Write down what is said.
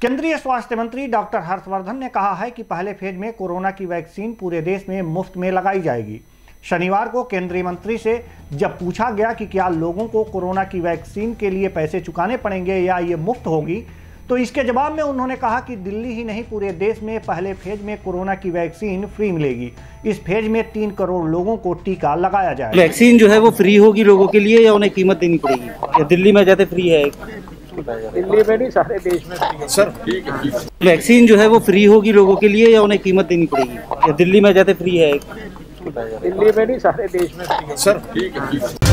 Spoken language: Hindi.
केंद्रीय स्वास्थ्य मंत्री डॉक्टर हर्षवर्धन ने कहा है कि पहले फेज में कोरोना की वैक्सीन पूरे देश में मुफ्त में लगाई जाएगी। शनिवार को केंद्रीय मंत्री से जब पूछा गया कि क्या लोगों को कोरोना की वैक्सीन के लिए पैसे चुकाने पड़ेंगे या ये मुफ्त होगी, तो इसके जवाब में उन्होंने कहा कि दिल्ली ही नहीं पूरे देश में पहले फेज में कोरोना की वैक्सीन फ्री मिलेगी। इस फेज में 3 करोड़ लोगों को टीका लगाया जाएगा। वैक्सीन जो है वो फ्री होगी लोगों के लिए या उन्हें कीमत देनी पड़ेगी? दिल्ली में जाते फ्री है, दिल्ली में नहीं सारे देश में सर। वैक्सीन जो है वो फ्री होगी लोगों के लिए या उन्हें कीमत देनी पड़ेगी? दिल्ली में जाते फ्री है, दिल्ली में नहीं सारे देश में सर।